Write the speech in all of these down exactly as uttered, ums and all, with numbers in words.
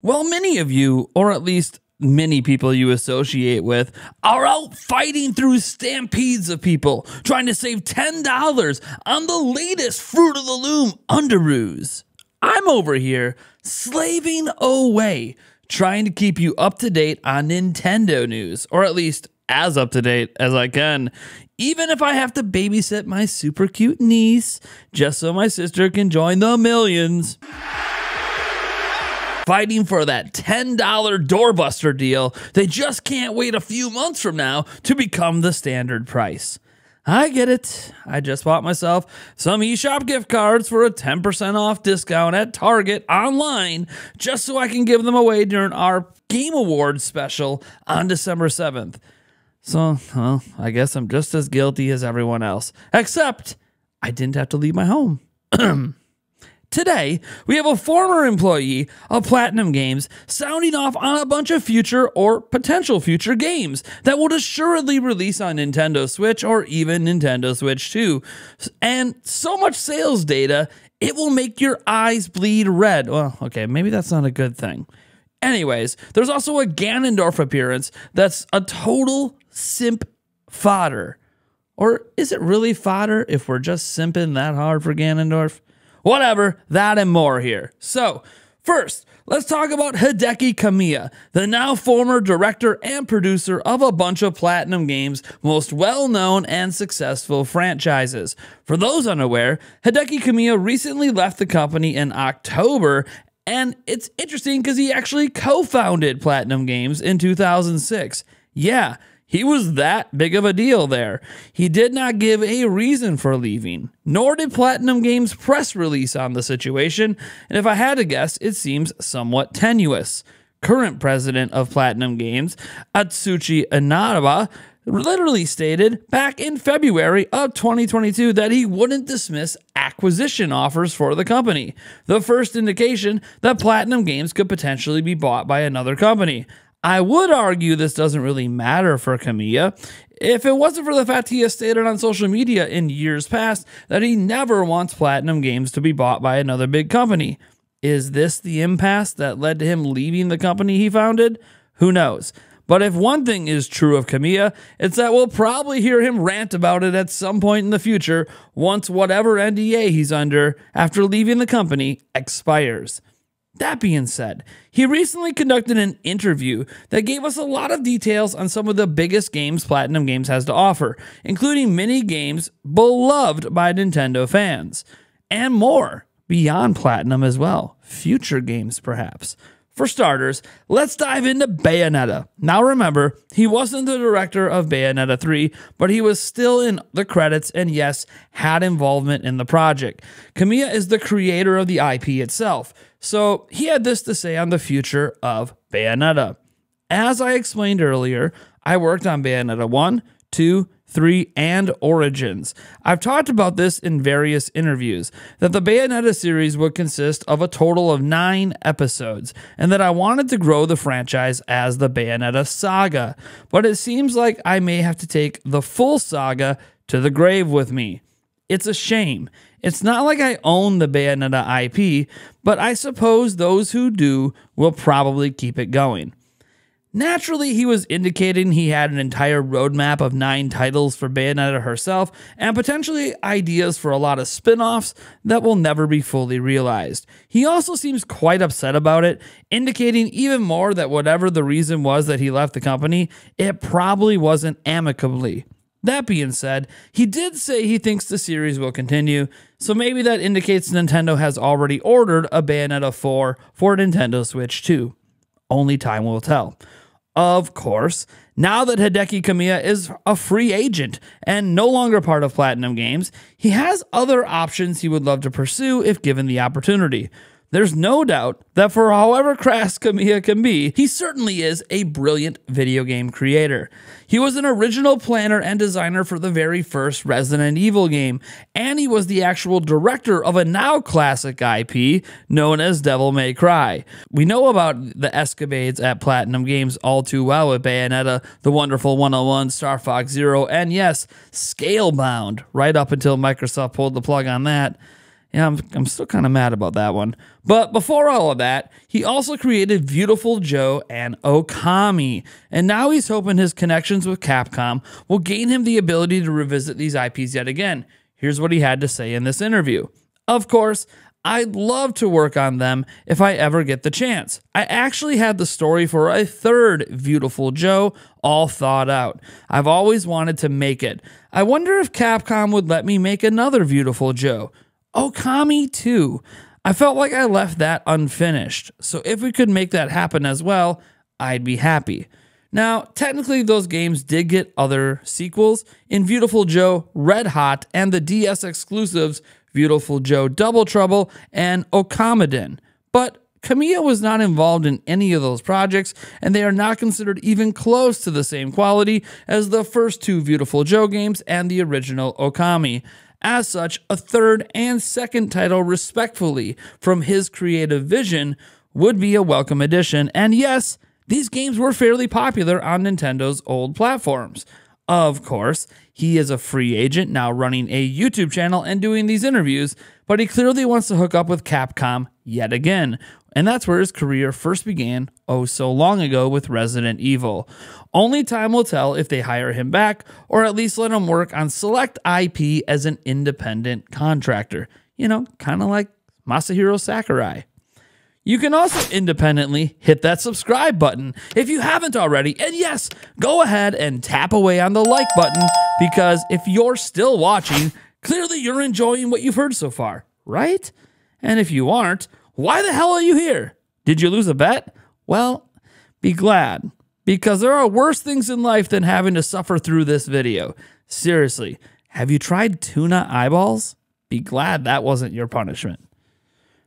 Well, many of you, or at least many people you associate with, are out fighting through stampedes of people, trying to save ten dollars on the latest Fruit of the Loom underoos. I'm over here, slaving away, trying to keep you up to date on Nintendo news, or at least as up to date as I can, even if I have to babysit my super cute niece, just so my sister can join the millions. Fighting for that ten dollar doorbuster deal, they just can't wait a few months from now to become the standard price. I get it. I just bought myself some eShop gift cards for a ten percent off discount at Target online just so I can give them away during our Game Awards special on December seventh. So, well, I guess I'm just as guilty as everyone else, except I didn't have to leave my home. Today, we have a former employee of Platinum Games sounding off on a bunch of future or potential future games that will assuredly release on Nintendo Switch or even Nintendo Switch two. And so much sales data, it will make your eyes bleed red. Well, okay, maybe that's not a good thing. Anyways, there's also a Ganondorf appearance that's a total simp fodder. Or is it really fodder if we're just simping that hard for Ganondorf? Whatever, that and more here. So, first, let's talk about Hideki Kamiya, the now former director and producer of a bunch of Platinum Games' most well-known and successful franchises. For those unaware, Hideki Kamiya recently left the company in October, and it's interesting because he actually co-founded Platinum Games in two thousand six. Yeah, he was that big of a deal there. He did not give a reason for leaving, nor did Platinum Games' press release on the situation, and if I had to guess, it seems somewhat tenuous. Current president of Platinum Games, Atsushi Inaba, literally stated back in February of twenty twenty-two that he wouldn't dismiss acquisition offers for the company, the first indication that Platinum Games could potentially be bought by another company. I would argue this doesn't really matter for Kamiya. If it wasn't for the fact he has stated on social media in years past that he never wants Platinum Games to be bought by another big company. Is this the impasse that led to him leaving the company he founded? Who knows? But if one thing is true of Kamiya, it's that we'll probably hear him rant about it at some point in the future once whatever N D A he's under after leaving the company expires. That being said, he recently conducted an interview that gave us a lot of details on some of the biggest games Platinum Games has to offer, including many games beloved by Nintendo fans, and more beyond Platinum as well, future games perhaps. For starters, let's dive into Bayonetta. Now remember, he wasn't the director of Bayonetta three, but he was still in the credits and yes, had involvement in the project. Kamiya is the creator of the I P itself, so he had this to say on the future of Bayonetta. As I explained earlier, I worked on Bayonetta one, two, three, and Origins. I've talked about this in various interviews, that the Bayonetta series would consist of a total of nine episodes, and that I wanted to grow the franchise as the Bayonetta saga, but it seems like I may have to take the full saga to the grave with me. It's a shame. It's not like I own the Bayonetta I P, but I suppose those who do will probably keep it going. Naturally, he was indicating he had an entire roadmap of nine titles for Bayonetta herself and potentially ideas for a lot of spin-offs that will never be fully realized. He also seems quite upset about it, indicating even more that whatever the reason was that he left the company, it probably wasn't amicably. That being said, he did say he thinks the series will continue, so maybe that indicates Nintendo has already ordered a Bayonetta four for Nintendo Switch two. Only time will tell. Of course, now that Hideki Kamiya is a free agent and no longer part of Platinum Games, he has other options he would love to pursue if given the opportunity. There's no doubt that for however crass Kamiya can be, he certainly is a brilliant video game creator. He was an original planner and designer for the very first Resident Evil game, and he was the actual director of a now classic I P known as Devil May Cry. We know about the escapades at Platinum Games all too well with Bayonetta, The Wonderful one oh one, Star Fox Zero, and yes, Scalebound, right up until Microsoft pulled the plug on that. Yeah, I'm, I'm still kind of mad about that one. But before all of that, he also created Viewtiful Joe and Okami, and now he's hoping his connections with Capcom will gain him the ability to revisit these I Ps yet again. Here's what he had to say in this interview. Of course, I'd love to work on them if I ever get the chance. I actually had the story for a third Viewtiful Joe all thought out. I've always wanted to make it. I wonder if Capcom would let me make another Viewtiful Joe. Okami too. I felt like I left that unfinished, so if we could make that happen as well, I'd be happy. Now, technically those games did get other sequels in Viewtiful Joe Red Hot and the D S exclusives Viewtiful Joe Double Trouble and Okamiden, but Kamiya was not involved in any of those projects, and they are not considered even close to the same quality as the first two Viewtiful Joe games and the original Okami. As such, a third and second title respectfully from his creative vision would be a welcome addition, and yes, these games were fairly popular on Nintendo's old platforms. Of course, he is a free agent now running a YouTube channel and doing these interviews, but he clearly wants to hook up with Capcom yet again, and that's where his career first began oh so long ago with Resident Evil. Only time will tell if they hire him back, or at least let him work on select I P as an independent contractor. You know, kind of like Masahiro Sakurai. You can also independently hit that subscribe button if you haven't already. And yes, go ahead and tap away on the like button, because if you're still watching, clearly you're enjoying what you've heard so far, right? And if you aren't, why the hell are you here? Did you lose a bet? Well, be glad, because there are worse things in life than having to suffer through this video. Seriously, have you tried tuna eyeballs? Be glad that wasn't your punishment.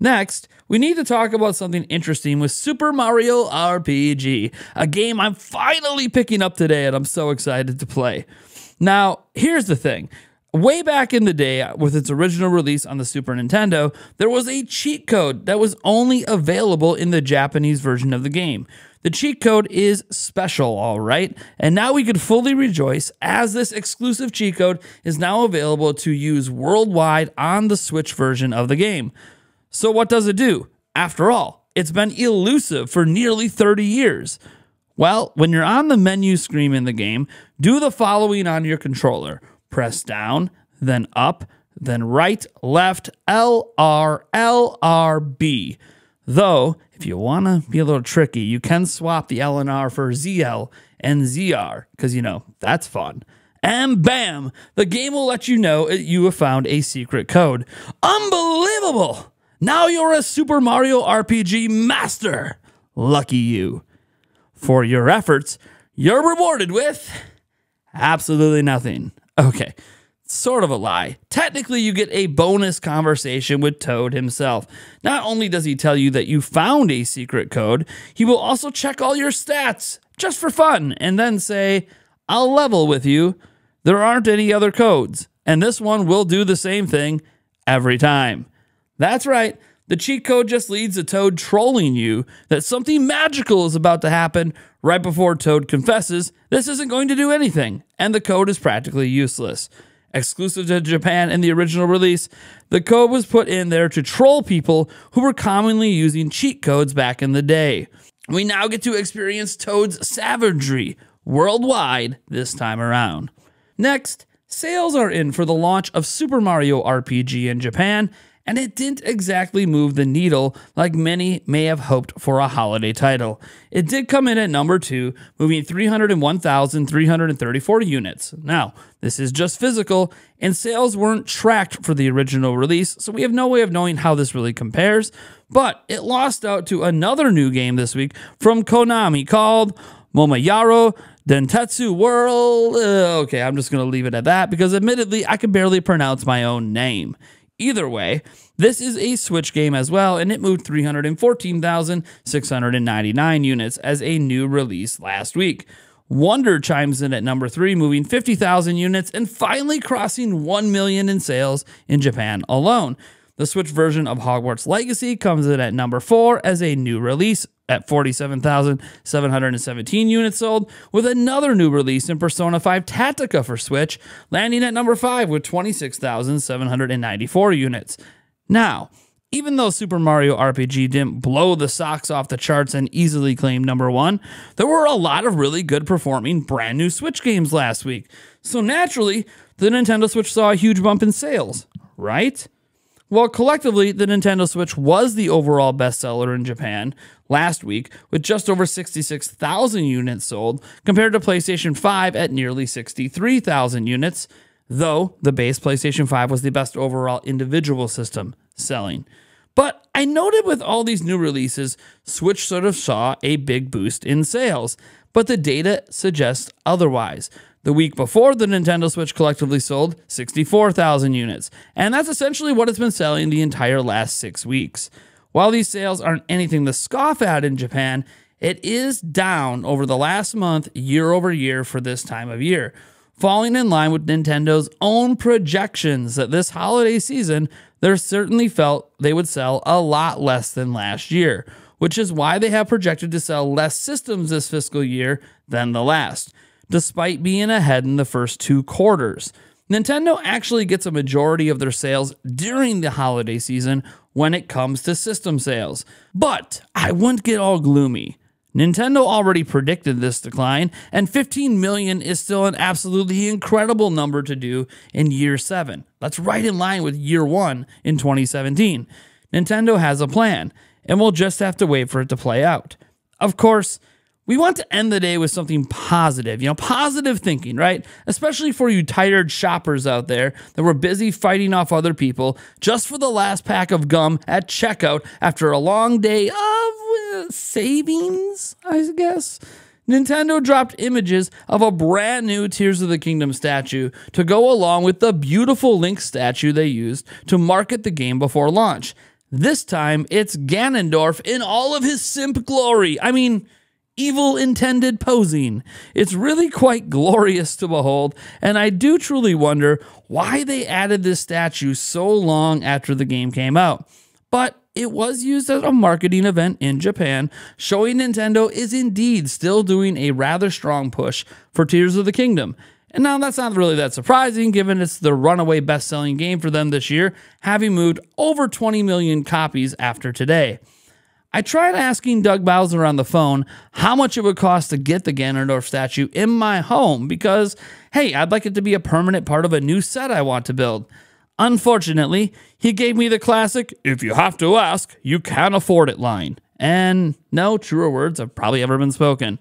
Next, we need to talk about something interesting with Super Mario R P G, a game I'm finally picking up today and I'm so excited to play. Now, here's the thing. Way back in the day, with its original release on the Super Nintendo, there was a cheat code that was only available in the Japanese version of the game. The cheat code is special, all right? And now we could fully rejoice, as this exclusive cheat code is now available to use worldwide on the Switch version of the game. So what does it do? After all, it's been elusive for nearly thirty years. Well, when you're on the menu screen in the game, do the following on your controller. Press down, then up, then right, left, L, R, L, R, B. Though, if you want to be a little tricky, you can swap the L and R for Z L and Z R, because, you know, that's fun. And bam, the game will let you know you have found a secret code. Unbelievable! Now you're a Super Mario R P G master! Lucky you. For your efforts, you're rewarded with absolutely nothing. Okay, sort of a lie. Technically, you get a bonus conversation with Toad himself. Not only does he tell you that you found a secret code, he will also check all your stats, just for fun, and then say, I'll level with you. There aren't any other codes, and this one will do the same thing every time. That's right, the cheat code just leads to Toad trolling you that something magical is about to happen right before Toad confesses this isn't going to do anything, and the code is practically useless. Exclusive to Japan in the original release, the code was put in there to troll people who were commonly using cheat codes back in the day. We now get to experience Toad's savagery worldwide this time around. Next, sales are in for the launch of Super Mario R P G in Japan, and it didn't exactly move the needle like many may have hoped for a holiday title. It did come in at number two, moving three hundred one thousand three hundred thirty-four units. Now, this is just physical, and sales weren't tracked for the original release, so we have no way of knowing how this really compares, but it lost out to another new game this week from Konami called Momotaro Dentetsu World. Uh, okay, I'm just going to leave it at that, because admittedly, I can barely pronounce my own name. Either way, this is a Switch game as well, and it moved three hundred fourteen thousand six hundred ninety-nine units as a new release last week. Wonder chimes in at number three, moving fifty thousand units and finally crossing one million in sales in Japan alone. The Switch version of Hogwarts Legacy comes in at number four as a new release at forty-seven thousand seven hundred seventeen units sold, with another new release in Persona five Tactica for Switch, landing at number five with twenty-six thousand seven hundred ninety-four units. Now, even though Super Mario R P G didn't blow the socks off the charts and easily claim number one, there were a lot of really good performing brand new Switch games last week. So naturally, the Nintendo Switch saw a huge bump in sales, right? Well, collectively, the Nintendo Switch was the overall bestseller in Japan last week, with just over sixty-six thousand units sold, compared to PlayStation five at nearly sixty-three thousand units, though the base PlayStation five was the best overall individual system selling. But I noted with all these new releases, Switch sort of saw a big boost in sales, but the data suggests otherwise. The week before, the Nintendo Switch collectively sold sixty-four thousand units, and that's essentially what it's been selling the entire last six weeks. While these sales aren't anything to scoff at in Japan, it is down over the last month, year over year, for this time of year, falling in line with Nintendo's own projections that this holiday season, they certainly felt they would sell a lot less than last year, which is why they have projected to sell less systems this fiscal year than the last, despite being ahead in the first two quarters. Nintendo actually gets a majority of their sales during the holiday season when it comes to system sales. But I wouldn't get all gloomy. Nintendo already predicted this decline, and fifteen million is still an absolutely incredible number to do in year seven. That's right in line with year one in twenty seventeen. Nintendo has a plan, and we'll just have to wait for it to play out. Of course, we want to end the day with something positive, you know, positive thinking, right? Especially for you tired shoppers out there that were busy fighting off other people just for the last pack of gum at checkout after a long day of uh, savings, I guess. Nintendo dropped images of a brand new Tears of the Kingdom statue to go along with the beautiful Link statue they used to market the game before launch. This time, it's Ganondorf in all of his simp glory. I mean, evil intended posing. It's really quite glorious to behold, and I do truly wonder why they added this statue so long after the game came out. But it was used as a marketing event in Japan, showing Nintendo is indeed still doing a rather strong push for Tears of the Kingdom. And now that's not really that surprising, given it's the runaway best-selling game for them this year, having moved over twenty million copies after today. I tried asking Doug Bowser on the phone how much it would cost to get the Ganondorf statue in my home because, hey, I'd like it to be a permanent part of a new set I want to build. Unfortunately, he gave me the classic, if you have to ask, you can't afford it line. And no truer words have probably ever been spoken.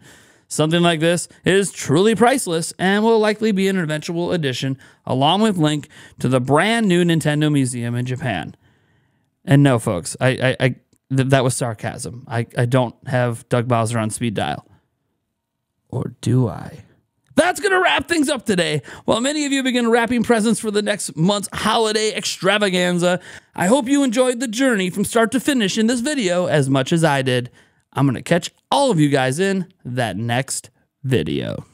Something like this is truly priceless and will likely be an eventual addition, along with Link, to the brand new Nintendo Museum in Japan. And no, folks, I... I, I that was sarcasm. I, I don't have Doug Bowser on speed dial. Or do I? That's going to wrap things up today. While many of you begin wrapping presents for the next month's holiday extravaganza, I hope you enjoyed the journey from start to finish in this video as much as I did. I'm going to catch all of you guys in that next video.